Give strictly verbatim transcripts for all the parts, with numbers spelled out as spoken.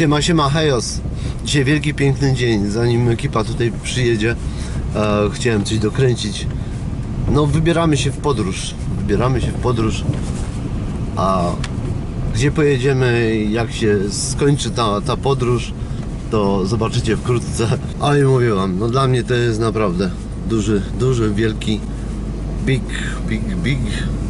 Siema, siema, hejos. Dzisiaj wielki, piękny dzień. Zanim ekipa tutaj przyjedzie, e, chciałem coś dokręcić. No, wybieramy się w podróż. Wybieramy się w podróż. A gdzie pojedziemy, jak się skończy ta, ta podróż, to zobaczycie wkrótce. Ale mówię wam, no dla mnie to jest naprawdę duży, duży, wielki, big, big, big,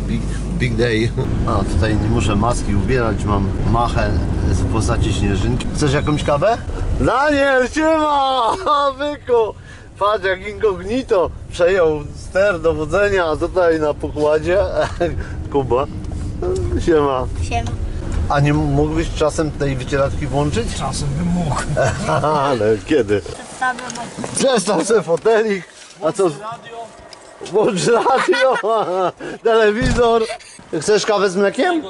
big, big day. A tutaj nie muszę maski ubierać, mam machę w postaci śnieżynki. Chcesz jakąś kawę? Daniel, siema! Byku! Patrz, jak inkognito przejął ster dowodzenia tutaj na pokładzie. Kuba. Siema. Siema. A nie mógłbyś czasem tej wycieratki włączyć? Czasem bym mógł. Ale kiedy? Przestań sobie fotelik. A co? Włącz radio, telewizor. Chcesz kawę z mlekiem?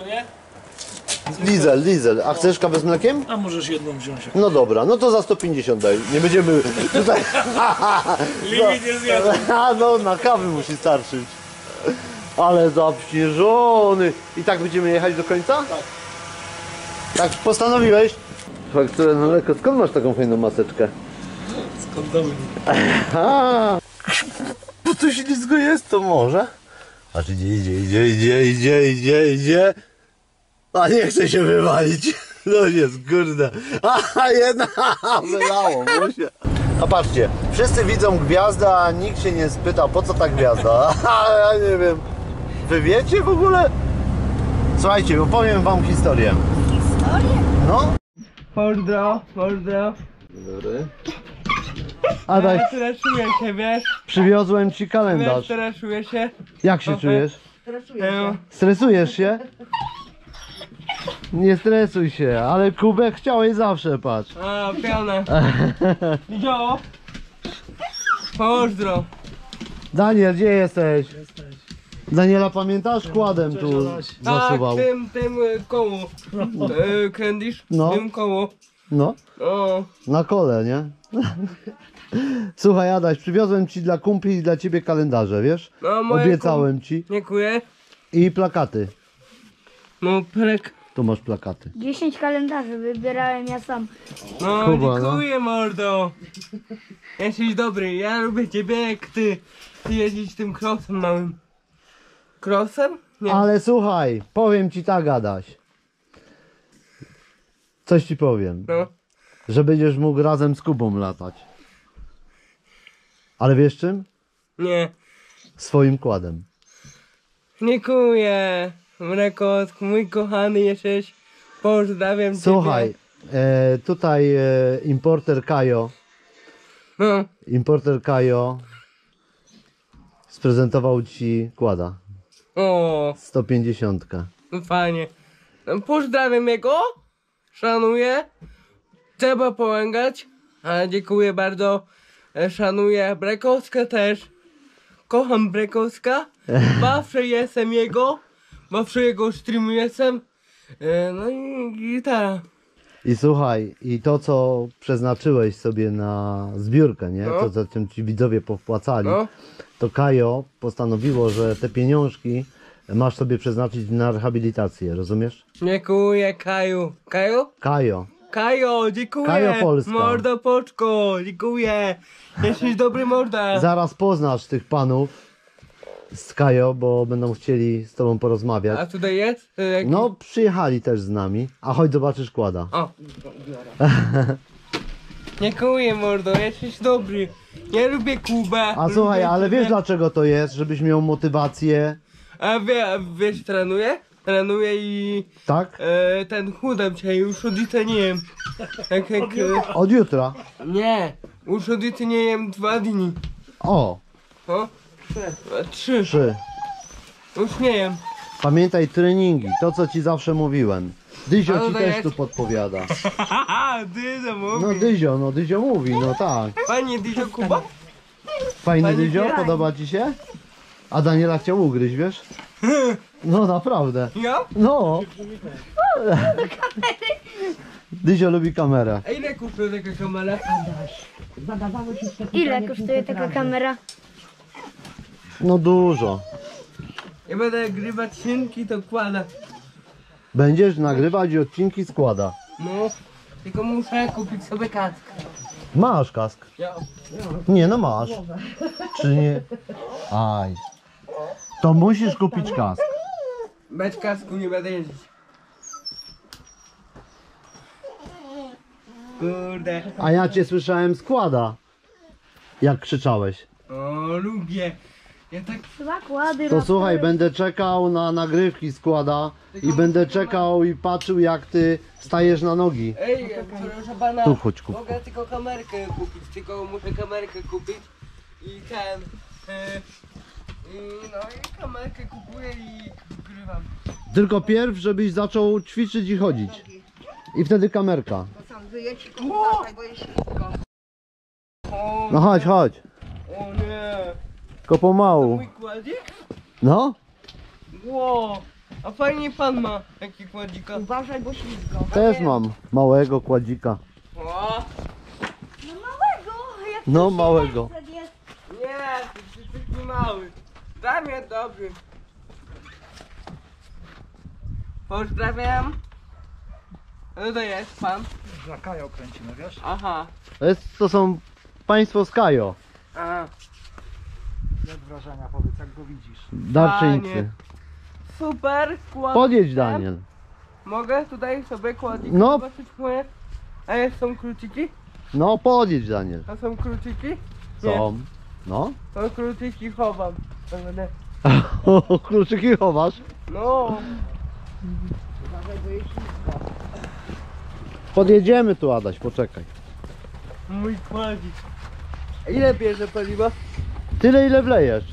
Lizel, Lizel. A chcesz kawę z mlekiem? A możesz jedną wziąć. No dobra, no to za sto pięćdziesiąt daj. Nie będziemy tutaj... Limit jest jeden. No na kawy musi starczyć. Ale zaśnieżony. I tak będziemy jechać do końca? Tak. Tak postanowiłeś? Fakturę na mleko. Skąd masz taką fajną maseczkę? Skąd to mnie? Bo tu ślizgo jest, to może? A czy idzie, idzie, idzie, idzie, idzie, idzie, idzie. A nie chce się wywalić. No jest, kurde. A jednak wylało mu się. A patrzcie, wszyscy widzą gwiazdę, a nikt się nie spyta, po co ta gwiazda? A ja nie wiem. Wy wiecie w ogóle? Słuchajcie, opowiem wam historię. Historię? No. Pozdro, pozdro. Dobry. Adaś, stresuję się, wiesz? Przywiozłem ci kalendarz. Stresuję się. Jak się czujesz? Stresuję się. Stresujesz się? Nie stresuj się, ale Kubę chciałeś zawsze, patrz. A, pianę. Dyzio. Pozdro. Daniel, gdzie jesteś? Daniela pamiętasz? Kładem tu zasuwał. Tak, tym, tym koło. Krędzisz? No. Tym koło. No. O. Na kole, nie? Słuchaj, Adaś, przywiozłem ci dla kumpli i dla ciebie kalendarze, wiesz? No, obiecałem kum... ci. Dziękuję. I plakaty. No, plek. Tu masz plakaty. dziesięć kalendarzy wybierałem ja sam. No, Kuba, dziękuję, no. Mordo. Jesteś dobry, ja lubię ciebie jak ty. Ty jeździć tym krosem małym. Krosem? Nie. Ale słuchaj, powiem ci tak, Adaś. Coś ci powiem. No. Że będziesz mógł razem z Kubą latać. Ale wiesz czym? Nie. Swoim kładem. Dziękuję. Mrekot, mój kochany jesteś. Pozdrawiam cię. Słuchaj, e, tutaj e, importer Kajo. No. Importer Kajo sprezentował ci kłada. O. sto pięćdziesiąt. No fajnie. Pozdrawiam jego. Szanuję. Trzeba połągać, ale dziękuję bardzo, szanuję Bekowska też, kocham Bekowska, zawsze jestem jego, zawsze jego streamu jestem, no i gitara. I słuchaj, i to co przeznaczyłeś sobie na zbiórkę, nie? No. To za czym ci widzowie powpłacali, no. To Kajo postanowiło, że te pieniążki masz sobie przeznaczyć na rehabilitację, rozumiesz? Dziękuję Kaju. Kaju? Kajo. Kajo, dziękuję! Kajo Polska. Mordo Poczko, dziękuję! Jesteś dobry morda! Zaraz poznasz tych panów z Kajo, bo będą chcieli z tobą porozmawiać. A tutaj jest? Jak... No, przyjechali też z nami. A chodź zobaczysz kłada. O! Dziękuję mordo, jesteś dobry. Ja lubię Kubę. A lubię słuchaj, ale Kubę. Wiesz dlaczego to jest? Żebyś miał motywację. A wie, wiesz, trenuję? Trenuję i tak? E, ten chudam cię już od jutra nie jem. Tak jak, e... Od jutra? Nie, już od jutra nie jem dwa dni. O! O? Trzy. Trzy. Już nie jem. Pamiętaj treningi, to co ci zawsze mówiłem. Dyzio ci też jest... tu podpowiada. Dyzio mówi. No Dyzio, no Dyzio mówi, no tak. Fajnie Dyzio Kuba? Fajny Dyzio, podoba ci się? A Daniela chciał ugryźć, wiesz? No naprawdę. Ja? No. Dyzio lubi kamerę. A ile kosztuje taka kamera? Ile kosztuje taka kamera? No dużo. Ja będę nagrywać odcinki, to kłada. Będziesz nagrywać odcinki, składa. No. Tylko muszę kupić sobie kask. Masz kask? Ja. Nie, no masz. Czy nie? Aj. To musisz kupić kask. Bez kasku nie będę jeździć. Kurde. A ja cię słyszałem składa. Jak krzyczałeś. O, lubię. Ja tak... To słuchaj, będę czekał na nagrywki składa i będę czekał i patrzył, jak ty stajesz na nogi. Ej, proszę pana, tu chodź, kup. Mogę tylko kamerkę kupić, tylko muszę kamerkę kupić i ten... Yy, yy, no i kamerkę kupuję i grywam. Tylko pierw, żebyś zaczął ćwiczyć i chodzić. I wtedy kamerka. To tam wyjedź, bo jest szybko. No chodź, chodź. O nie. Tylko pomału. To mój kładzik? No. Wow, a fajnie pan ma taki kładzika. Uważaj, bo ślizgo. Też mam małego kładzika. O. No małego. Jak no małego. Jest. Nie, ty jesteś nie mały. Damian dobry. Pozdrawiam. No to jest pan. Za Kajo kręcimy, wiesz? Aha. To, jest, to są państwo z Kajo. Aha. Jak wrażenia, powiedz, jak go widzisz? Darczyńcy. Super, kładź. Podjedź, Daniel. Mogę tutaj sobie kładzić? No. Zobaczyć moje. A jest, są kruciki? No, podjedź, Daniel. A są kruciki? Nie. Są. No. To kruciki chowam. Kruciki chowasz? No. Podjedziemy tu, Adaś, poczekaj. Mój kładzik. Ile bierze paliwa? Tyle, ile wlejesz.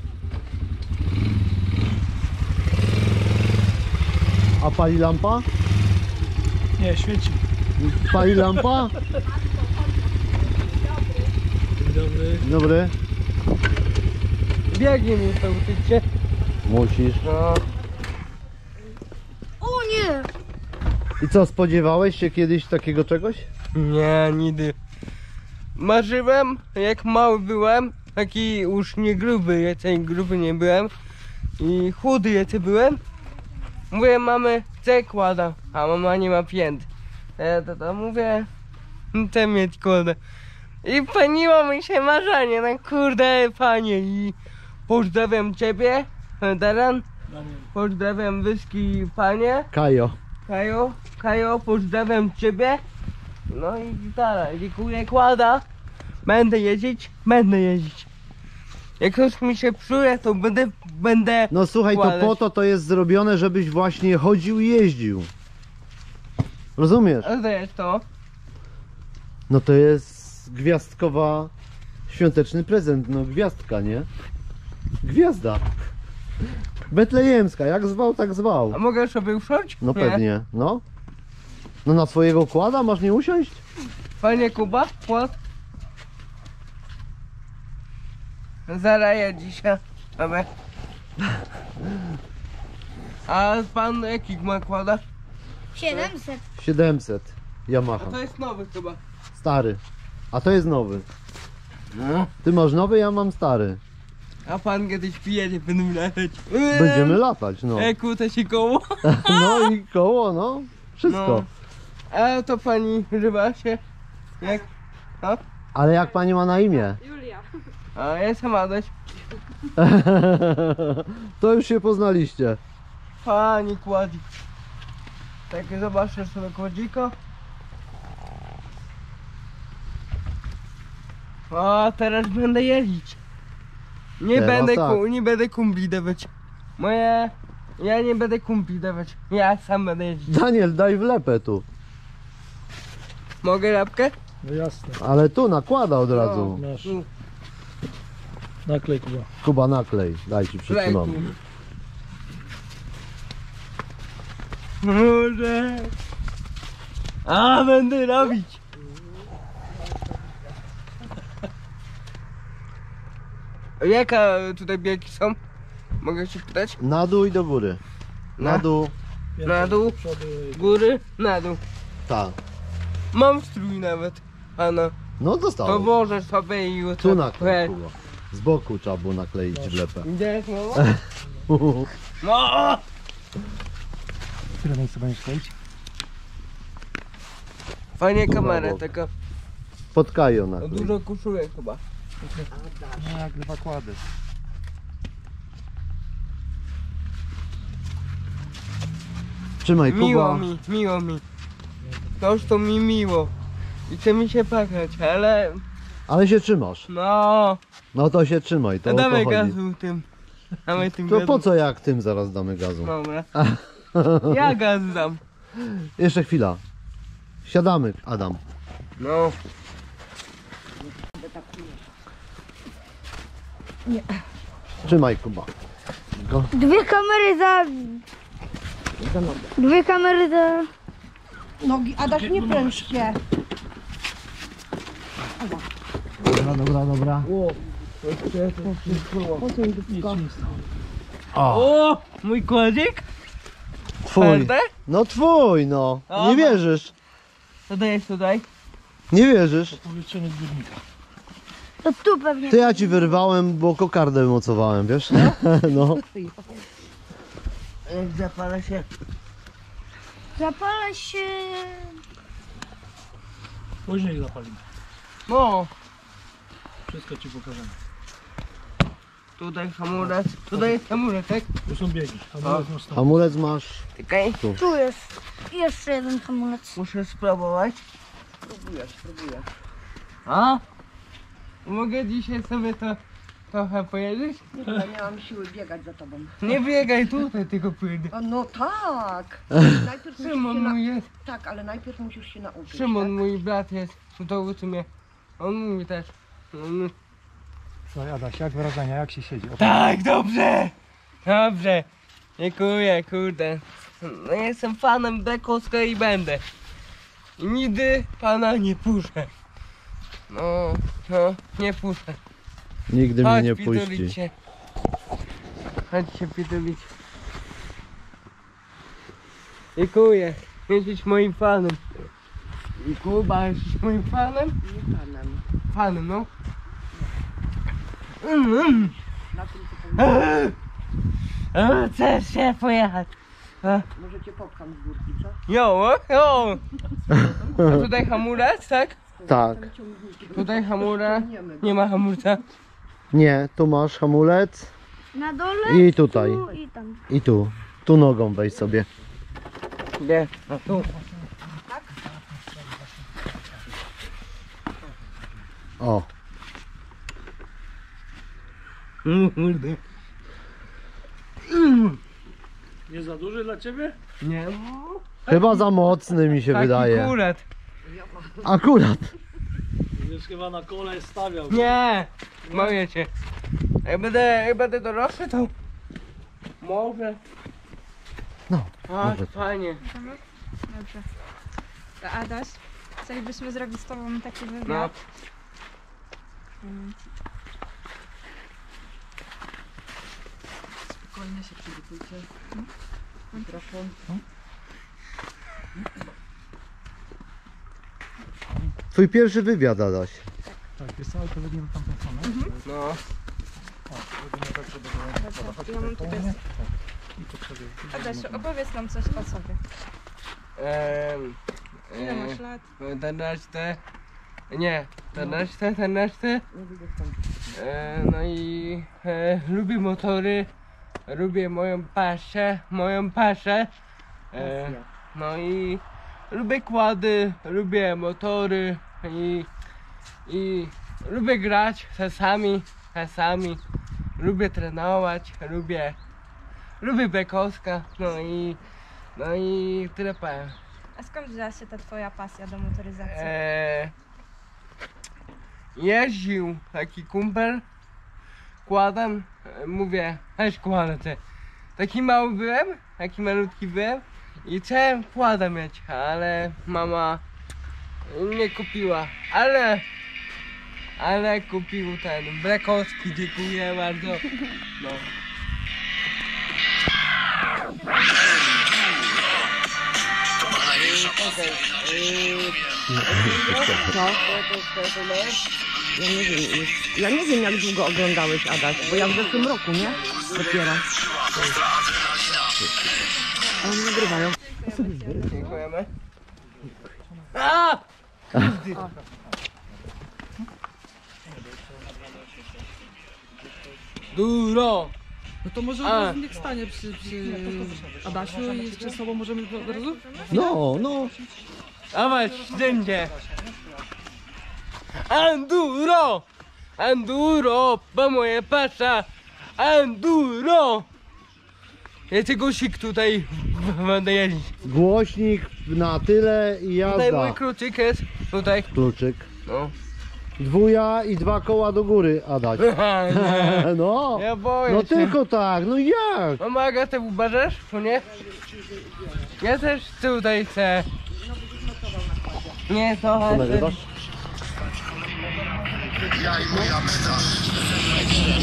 A pali lampa? Nie, świeci. Pali lampa? Dzień dobry. Dzień dobry. Biegnie mi to, uczycie. Musisz. No. O nie! I co, spodziewałeś się kiedyś takiego czegoś? Nie, nigdy. Marzyłem, jak mały byłem. Taki już nie gruby, ja tej gruby nie byłem i chudy ja ty byłem. Mówię, mamy C kłada, a mama nie ma pięt. Ja to, to mówię, chcę mieć kładę. I paniło mi się marzenie, no kurde panie. I pozdrawiam ciebie, Daren. Pozdrawiam wyski panie. Kajo. Kajo, Kajo, pozdrawiam ciebie. No i gitara, dziękuję kłada. Będę jeździć, będę jeździć. Jak ktoś mi się psuje, to będę, będę No słuchaj, kładać. To po to to jest zrobione, żebyś właśnie chodził i jeździł. Rozumiesz? A to jest to? No to jest gwiazdkowa, świąteczny prezent, no gwiazdka, nie? Gwiazda. Betlejemska, jak zwał, tak zwał. A mogę sobie usiąść? No nie. Pewnie, no. No na swojego kłada masz nie usiąść? Panie Kuba, kład. Zaraja dzisiaj, mamy. A pan jaki ma kłada? siedemset. siedemset, Yamaha. A to jest nowy chyba. Stary. A to jest nowy. No. Ty masz nowy, ja mam stary. A pan kiedyś pijecie, będziemy latać. Będziemy latać, no. E, kłóta się koło. No i koło, no. Wszystko. No. A to pani używa się? Jak? No? Ale jak pani ma na imię? Julia. A ja jestem Adaś. To już się poznaliście. Pani kładzik. Tak, zobaczę sobie kładziko. O, teraz będę jeździć. Nie teraz będę tak. ku, nie będę kumpli dawać. Moje... Ja nie będę kumpli dawać. Ja sam będę jeździć. Daniel, daj wlepę tu. Mogę lepkę? No jasne. Ale tu nakłada od razu. No, masz. Naklej Kuba. Kuba naklej, daj ci przytrzymam. Może. A będę robić. Jaka tutaj biegi są? Mogę się pytać? Na dół i do góry. Na, na dół. Na dół, góry, na dół. Tak. Mam strój nawet, Anna. No dostałem. To może sobie i tu naklej Kuba. Z boku trzeba było nakleić wlepę. Gdzie no. No! Które miejsce będziesz kleić? Fajnie kamera taka. Spotkają na dużo koszulek chyba. Nie, jak dwa kłady. Trzymaj, Kuba. Miło mi, miło mi. To już to mi miło. I chce mi się pachać, ale... Ale się trzymasz. No. No to się trzymaj, to no damy gazu tym. Damy tym to gazu. Po co jak tym zaraz damy gazu? Dobra. Ja gaz dam. Jeszcze chwila. Siadamy, Adam. No. Nie. Trzymaj, Kuba. Go. Dwie kamery za... za nogę. Dwie kamery za... nogi. Adaś, nie pręż się. Dobra, dobra, dobra. O, o mój kładzik? Twój. No twój, no. Nie wierzysz. Co dajesz tutaj? Nie wierzysz? To powietrzenie z górnika. To tu pewnie. Ty, ja ci wyrwałem, bo kokardę wymocowałem, wiesz? No. No. Jak zapala się... Zapala się... Później zapalimy. No. Wszystko ci pokażemy. Tutaj hamulec. Tutaj jest hamulec, tak? Tu są biegi. Hamulec, no. Hamulec masz. Okay. Tu. Tu jest. Jeszcze jeden hamulec. Muszę spróbować. Spróbujesz, spróbujesz. A? Mogę dzisiaj sobie to trochę pojedzieć? Nie, miałam siły biegać za tobą. Nie biegaj tutaj, tylko pójdę. A no tak. Najpierw Szymon mój na... jest. Tak, ale najpierw musisz się nauczyć. Szymon, tak? Mój brat jest. To uczy mnie. On mówi też. Mm. Słuchaj, Adaś, jak wrażenia, jak się siedzi? Oprócz. Tak, dobrze! Dobrze! Dziękuję, kurde. No, jestem fanem Bekowska i będę. I nigdy pana nie puszczę. No, no, nie puszczę. Nigdy mnie nie puści. Się. Chodź się pidulić. Dziękuję. Jesteś moim fanem. I Kuba, jesteś moim fanem? Nie fanem. Fanem, no. Mm, mm. O, chcesz się pojechać? A? Może cię popcham z górki, co? Jo, jo! A tutaj hamulec, tak? Tak. Tutaj hamulec, nie ma hamulca. Nie, tu masz hamulec. Na dole, i tutaj. Tu, i, tam. I tu. Tu nogą weź sobie. Nie, no tu. Tak? O. Kurde. Nie za duży dla ciebie? Nie. Chyba za mocny mi się taki wydaje. Akurat. Akurat. Już chyba na kole stawiał. Nie. Mawię cię. Jak będę, jak będę dorosły, to mogę. No. A, fajnie. Dobrze. To Adaś, chcielibyśmy zrobić z tobą taki wywiad. No. Spokojnie się przygotujcie. Mikrofon. Twój pierwszy wywiad, Adaś. Tak, jest cały, to wygląda tam ten samolot. Mhm. No. O, wygląda tak, żeby było. Ja mam tutaj... Adaś, opowiedz nam coś o sobie. Ehm... Ile masz lat? czternaście. Nie, czternaście, czternaście. Ehm, no i... E, lubię motory. Lubię moją paszę, moją paszę, e, no i lubię kłady, lubię motory i, i lubię grać czasami, czasami, lubię trenować, lubię, lubię Bekowska, no i, no i tyle powiem. A skąd wzięła się ta twoja pasja do motoryzacji? E, jeździł taki kumpel, kładam, mówię, weź kładę te. Taki mały byłem, taki malutki byłem i chciałem kładę mieć, ale mama nie kupiła, ale ale kupił ten Bekowski, dziękuję bardzo. No. Ja nie wiem, ja nie wiem, jak długo oglądałeś, Adaś, bo ja w zeszłym roku, nie? Dopiero. A oni nagrywają. Dziękujemy. A! Duro! No to może A. niech stanie przy, przy Adasiu i jeszcze sobą możemy od razu? No, no. Dawaj, idziemy. Enduro! Enduro! Po moje pasza! Enduro! Jacy głośnik tutaj będę jeździć. Głośnik na tyle i jazda. Tutaj mój kluczyk jest. Tutaj. Kluczyk. No. Dwuja i dwa koła do góry, Adaś. No, ja boję no się. Tylko tak, no jak? Mama Aga, ty uważasz, czy nie? Ja też tutaj chcę. Nie, to chodź. Ja i moja meta. Enduro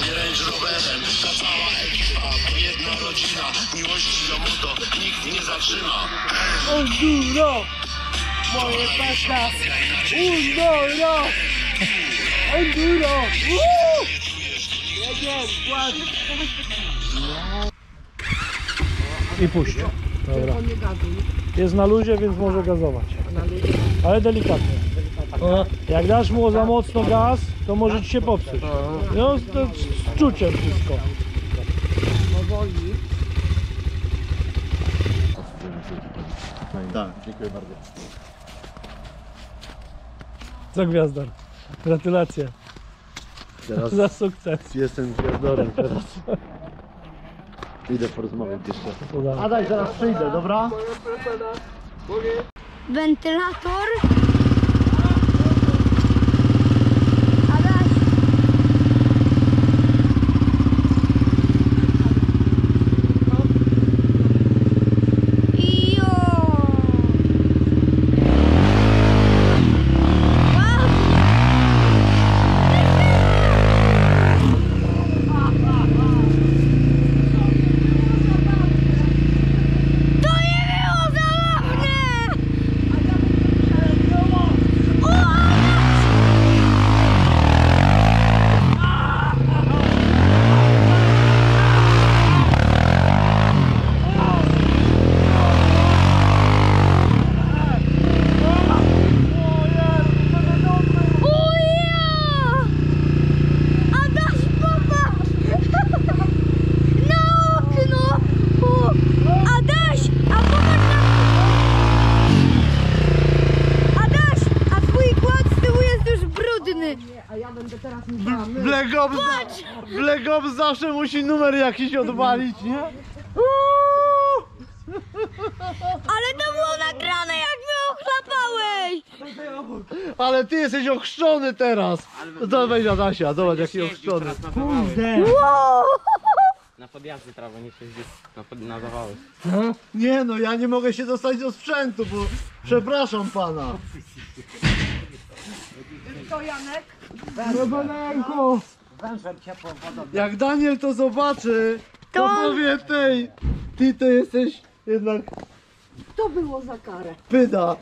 i Range Roverem. Ta cała ekipa to jedna rodzina. Miłości do moto nikt nie zatrzyma. Enduro! Moje pasa! Enduro! Enduro! Uuu! Jedziemy, ładnie! I puść. Dobra. Jest na luzie, więc może gazować. Ale delikatnie. Jak dasz mu za mocno gaz, to może ci się popsuć. No, to z czuciem wszystko. Tak, dziękuję bardzo. Za gwiazdor. Gratulacje. Teraz za sukces. Jestem gwiazdorem teraz. Idę porozmawiać jeszcze. Adaś, zaraz przyjdę, dobra? Wentylator. Adaś. I jo. Bekowska zawsze musi numer jakiś odwalić, nie? Uuu! Ale to było nagrane, jak mnie ochlapałeś! Ale ty jesteś ochrzczony teraz! Zobacz Adasia, zobacz jaki ochrzczony. Wow! Na podjazdy trawa nie jeździć, na zawały. No? Nie no, ja nie mogę się dostać do sprzętu, bo przepraszam pana. To Janek? Robanenko! Jak Daniel to zobaczy, to powie tej, ty to jesteś jednak... To było za karę. Pyda.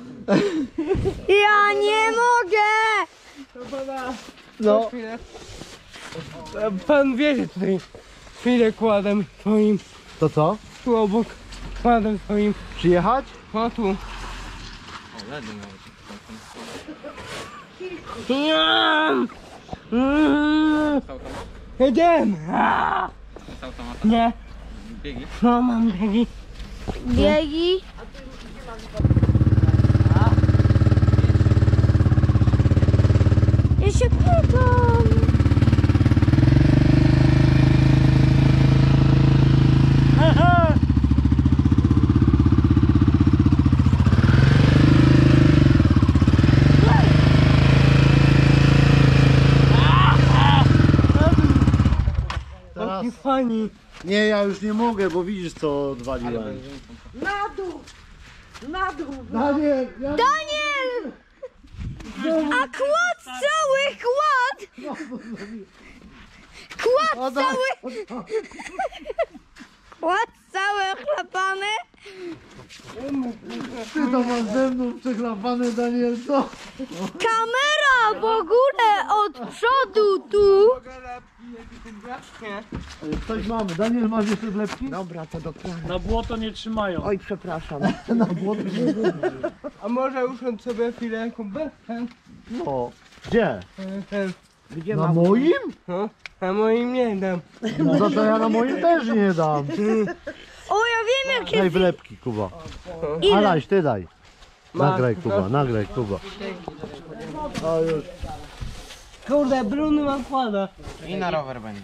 Ja nie mogę! No. Pan wie, że tutaj chwilę kładem swoim. To co? Tu obok kładem swoim. Przyjechać? No tu. O, ledy nawet. Jedziemy! Nie! Biegi? No mam biegi. Biegi? Ja się pytam! Pani. Nie, ja już nie mogę, bo widzisz co odwaliłem. Na dół! Na dół! Daniel! Daniel! Daniel! Daniel! A kład cały, kład! Kład cały! Kład cały chlapany! Ty to masz ze mną przeklapane, Daniel, co? Kamera! A w ogóle od przodu tu. Coś mamy. Daniel, masz jeszcze zlepki? Dobra, to dokładnie. Na błoto nie trzymają. Oj, przepraszam. Na błoto nie trzymają. A może usiądź sobie chwilę kubelkę? No. Gdzie? Gdzie na mam? Moim? No, na moim nie dam. No to, to ja na moim też nie dam. O, ja wiem jakie... Daj wlepki, Kuba. Adaś, ty daj. Nagraj, Kuba, nagraj, Kuba. O, już. Kurde, Bruny mam kłada. I na rower będzie.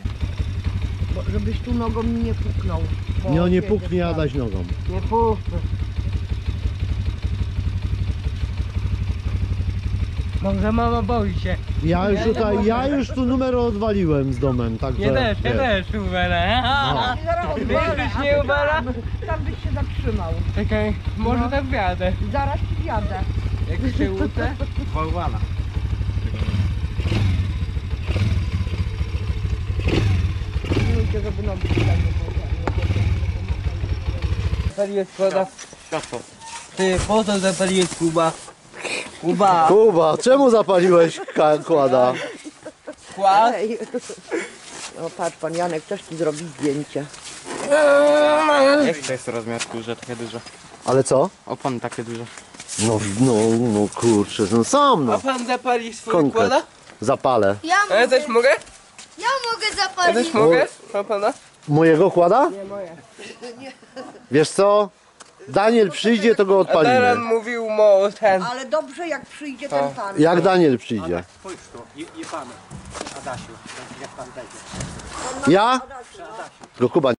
Bo, żebyś tu nogą mi nie puknął. Nie, nie puknie, Adaś nogą. Nie puknę. Może mama boi się. Ja już tutaj, ja już tu numer odwaliłem z domem, także... Ja też, ja też Ubera. No. Wiesz, nie Ubera? Tam byś się zatrzymał. Czekaj, okay. Może no. Tam wjadę. Zaraz ci wjadę. Jak się utę? Bałwana. Nie lubię, żeby nogi się tak nie bałwana. Zapaliłeś woda? Światło. Ty, po to zapaliłeś Kuba. Kuba! Kuba, czemu zapaliłeś kłada? Kład? No patrz, pan Janek też ci zrobi zdjęcie. Jaki to jest rozmiar kurze, takie duże? Ale co? Opony takie duże. No, no, no kurczę, no sam no. A pan zapali swój kłada? Zapalę. Ja mogę. A ja też mogę? Ja mogę zapalić. Ja też mogę? Pan pana? Mojego kłada? Nie, moje. Wiesz co? Daniel przyjdzie, to go odpalimy. Daren mówił o ten. Ale dobrze, jak przyjdzie to. Ten pan. Jak Daniel przyjdzie. Adaś, spójrz tu, je, je pan. Adasiu, jak pan będzie. Ja? No Kuba.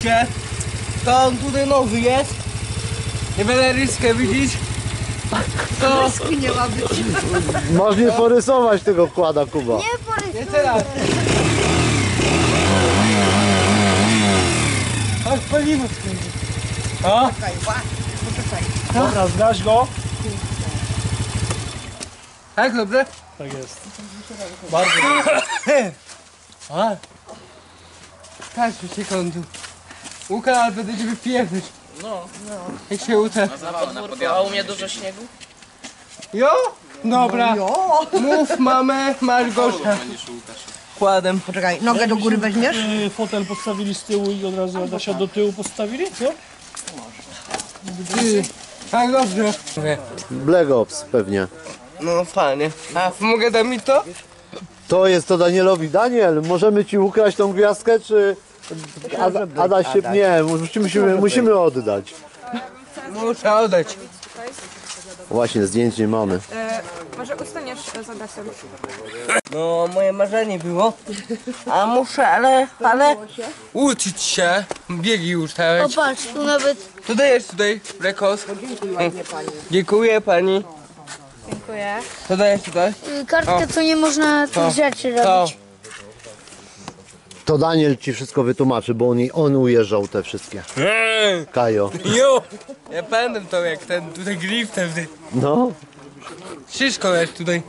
To on tutaj nowy jest. Nie będę ryskę widzieć. To... Ryski nie ma być. Masz nie porysować tego kłada, Kuba. Nie porysuj. Nie teraz. Chodź, palimy. O? Dobra, zgaś go. Tak, dobrze? Tak jest. Bardzo dobrze. Tak, już się kończy. Łuka, ale będę cię wypierdzyć. No. Jak się uda. A u mnie dużo śniegu? Jo? Dobra. Mów mamę Margosia. Kładem. Poczekaj, nogę do góry weźmiesz? Fotel postawili z tyłu i od razu Adasia do tyłu postawili, co? Ty, tak dobrze. Black Ops pewnie. No fajnie. A mogę dać mi to? To jest to Danielowi. Daniel, możemy ci ukraść tą gwiazdkę, czy... Ad, Adaś się... Nie, musimy, musimy oddać. Muszę oddać. Właśnie, zdjęć nie mamy. E, może ustaniesz z Adasem? No, moje marzenie było. A muszę, ale, ale... uczyć się. Biegi ustawiać. O patrz, tu nawet... Tutaj jest, tutaj, rekos. Dziękuję pani. Dziękuję pani. Dziękuję. Tutaj jest, tutaj. Kartkę, co nie można tych rzeczy robić. To Daniel ci wszystko wytłumaczy, bo on, on ujeżdżał te wszystkie. Eee. Kajo. Jo! Ja pamiętam to jak ten tutaj grif ten wtedy. No. Wszystko jest tutaj.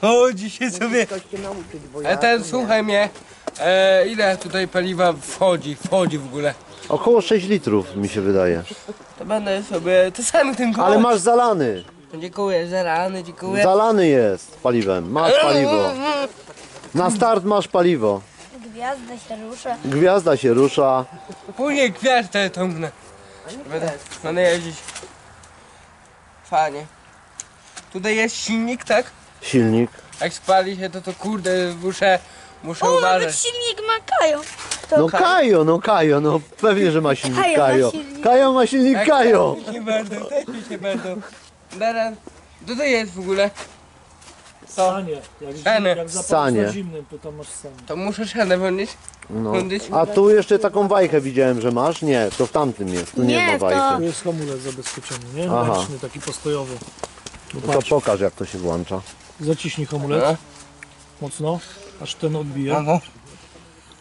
Chodzi się sobie. A ten słuchaj mnie. E, ile tutaj paliwa wchodzi, wchodzi w ogóle? Około sześć litrów mi się wydaje. To będę sobie to sam tym koło. Ale masz zalany. Dziękuję, zalany, dziękuję. Zalany jest paliwem, masz paliwo. Na start masz paliwo. Gwiazda się rusza. Gwiazda się rusza. Później gwiazdę ciągnę. Będę, będę jeździć. Fajnie. Tutaj jest silnik, tak? Silnik. Jak spali się to to kurde, muszę, muszę o, uważać. O, nawet silnik ma Kajo. To no Kajo. Kajo, no Kajo, no pewnie, że ma silnik Kajo. Kajo ma silnik Kajo. Ma silnik, tak, Kajo. Też mi się będą, też mi się będą. Daren, tutaj jest w ogóle. Sanie, jak, zim, jak sanie. Zimnym, to, to masz sanie. To muszę szanę włączyć. No. A tu jeszcze taką wajchę widziałem, że masz? Nie, to w tamtym jest, tu nie, nie ma wajchy. To... Tu jest hamulec zabezpieczony, nie? Ręczny, taki postojowy. No to pokaż jak to się włącza. Zaciśnij hamulec. Mocno, aż ten odbije. O,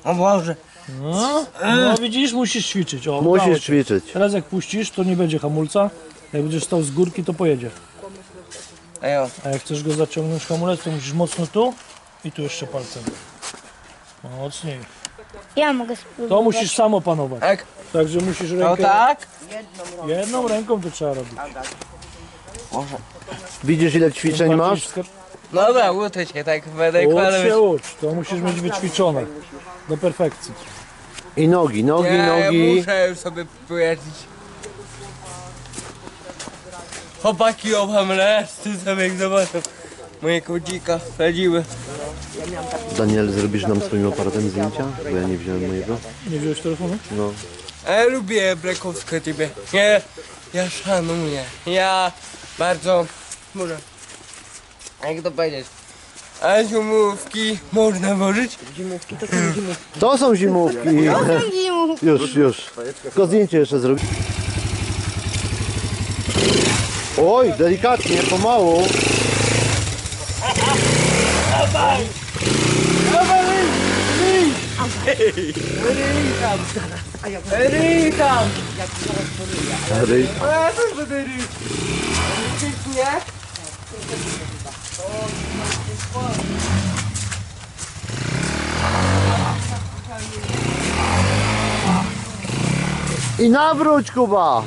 o Boże. No, no widzisz, musisz ćwiczyć. O, musisz ćwiczyć. Teraz jak puścisz, to nie będzie hamulca. Jak będziesz stał z górki, to pojedzie. Ejo. A jak chcesz go zaciągnąć hamulec, to musisz mocno tu i tu jeszcze palcem. Mocniej. Ja mogę spróbować. To musisz sam opanować. Tak. Także musisz rękę... No tak? Jedną ręką. Jedną ręką to trzeba robić. Może. Widzisz, ile ćwiczeń masz? No dobra, uczy się, tak będę kładł. Ucz się, ucz, to musisz mieć wyćwiczone do perfekcji. I nogi, nogi, ja, nogi. Ja muszę już sobie pojeździć. Chłopaki obhamle, ty sobie ich zobaczą. Moje kodzika sadziły. Daniel, zrobisz nam swoim aparatem zdjęcia? Bo ja nie wziąłem mojego. Nie wziąłeś telefonu? No. Ja lubię Bekowskę ciebie. Nie, ja szanuję. Ja bardzo... Może... Jak to powiedzieć? A zimówki można włożyć? Zimówki to są zimówki. To są zimówki. To są zimówki. Już, już. Tylko zdjęcie jeszcze zrobić. Oj, delikatnie, pomału. Dawaj! Dawaj! Ryjkam! Ryjkam! Ryjkam! A ja też będę ryjkam! Ryjczyć mnie? I nawróć, Kuba!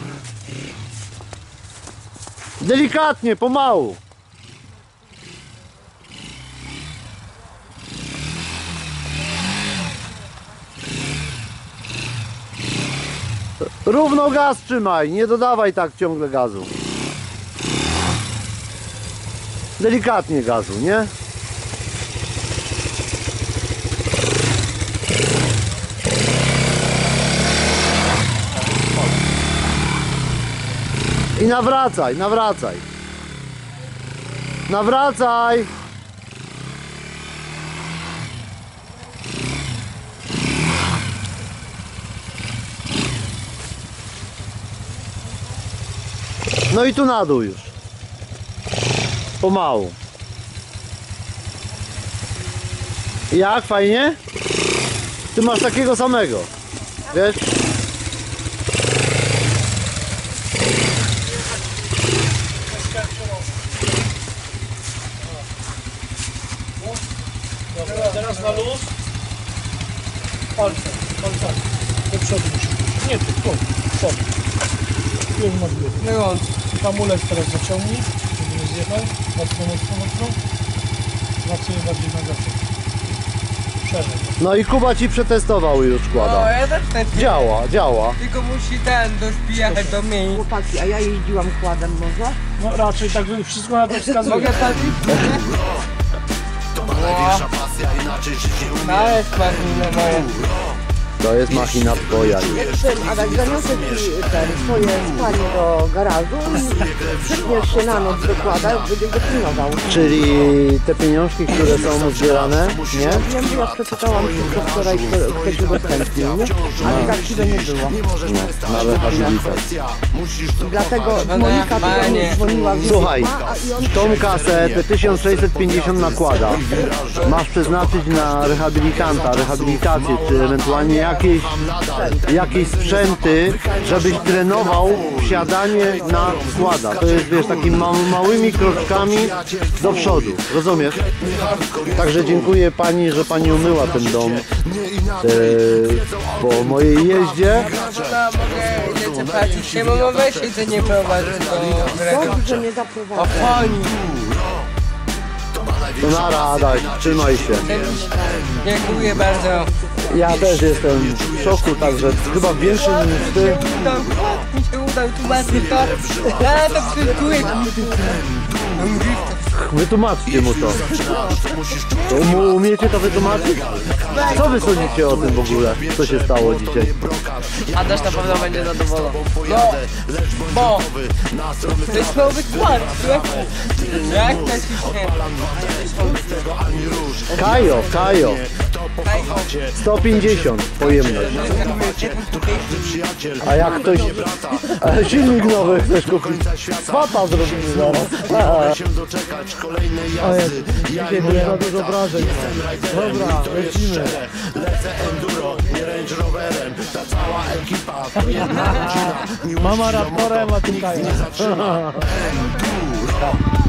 Delikatnie, pomału! Równo gaz trzymaj, nie dodawaj tak ciągle gazu. Delikatnie gazu, nie? I nawracaj, nawracaj. Nawracaj. No i tu na dół już. Pomału. Jak fajnie? Ty masz takiego samego. Wiesz? Dobra, teraz na luz. Palce, palcami. Do przodu muszę. Nie, tylko przodu. Już masz biegł. Hamulec teraz zaciągnij, żeby nie zjechał. Mocno, mocno, mocno. Pracuje bardziej na gacie. Szerzej. No i Kuba ci przetestował już kłada. No, ja też tak działa, wiem. Działa. Tylko musi ten dośpijać do mnie. Chłopaki, a ja jeździłam kładem może? No raczej tak wszystko na to wskazuje. Mogę to największa pasja, inaczej życie umie. To jest machina moja. To jest machina twoja. Adaś, zaniosę ci ten swoje spanie do garażu i przypniesz się na noc do kłada, będzie go pilnował. Czyli te pieniążki, które są zbierane, nie? Wiem, że ja przeczytałam wszystko wczoraj, ktoś był dostępny, nie? Ale tak chwilę nie było. No, ale dlatego Monika tu dzwoniła. Słuchaj, tą kasę, te tysiąc sześćset pięćdziesiąt nakłada, masz przeznaczyć na rehabilitanta, rehabilitację, czy ewentualnie jak Jakieś, jakieś sprzęty, żebyś trenował wsiadanie na składa. To jest, wiesz, takimi ma małymi kroczkami do przodu, rozumiesz? Także dziękuję pani, że pani umyła ten dom e, po mojej jeździe. Mogę płacić się, bo weź się, że nie prowadzi do nie o pani! To nara, Adaś, trzymaj się. Dziękuję bardzo. Ja też jestem w szoku, także chyba większym niż ty. Mi się udał tłumaczyć to. Ja to przyjmuję. Wytłumaczcie mu to. To umiecie to wytłumaczyć? Co wy sądzicie o tym w ogóle? Co się stało dzisiaj? Adaś na pewno będzie zadowolony. No, bo to jest nowy kład, jak to się... Kajo, Kajo. sto pięćdziesiąt pojemność. A jak ktoś... Silnik nowy chcesz kupić? Papa zrobimy zaraz. Kolejnej jazdy, ja i moja lata, jestem rajderem i to jest szczere, lecę enduro, nie Range Roverem, ta cała ekipa to jedna rodzina, miłości do motor, nikt nie zatrzyma, enduro.